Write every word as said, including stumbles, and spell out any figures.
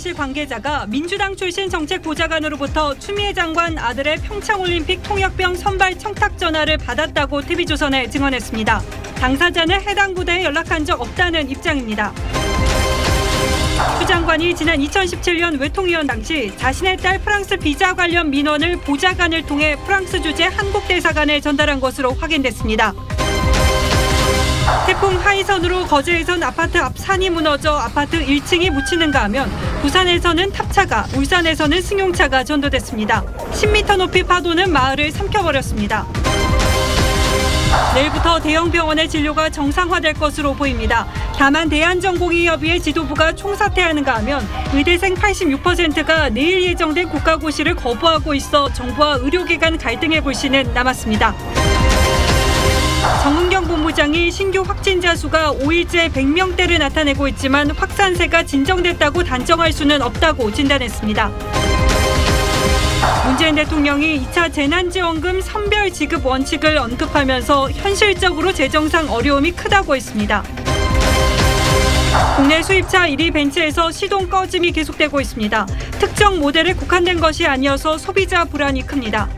대통령관실 관계자가 민주당 출신 정책보좌관으로부터 추미애 장관 아들의 평창올림픽 통역병 선발 청탁 전화를 받았다고 티비조선에 증언했습니다. 당사자는 해당 부대에 연락한 적 없다는 입장입니다. 추 장관이 지난 이천십칠 년 외통위원 당시 자신의 딸 프랑스 비자 관련 민원을 보좌관을 통해 프랑스 주재 한국대사관에 전달한 것으로 확인됐습니다. 태풍 하이선으로 거제에선 아파트 앞 산이 무너져 아파트 일 층이 묻히는가 하면 부산에서는 탑차가, 울산에서는 승용차가 전도됐습니다. 십 미터 높이 파도는 마을을 삼켜버렸습니다. 내일부터 대형 병원의 진료가 정상화될 것으로 보입니다. 다만 대한전공의협의회 지도부가 총사퇴하는가 하면 의대생 팔십육 퍼센트가 내일 예정된 국가고시를 거부하고 있어 정부와 의료기관 갈등의 불씨는 남았습니다. 정은경 본부장이 신규 확진자 수가 오 일째 백 명대를 나타내고 있지만 확산세가 진정됐다고 단정할 수는 없다고 진단했습니다. 문재인 대통령이 이 차 재난지원금 선별 지급 원칙을 언급하면서 현실적으로 재정상 어려움이 크다고 했습니다. 국내 수입차 일 위 벤츠에서 시동 꺼짐이 계속되고 있습니다. 특정 모델에 국한된 것이 아니어서 소비자 불안이 큽니다.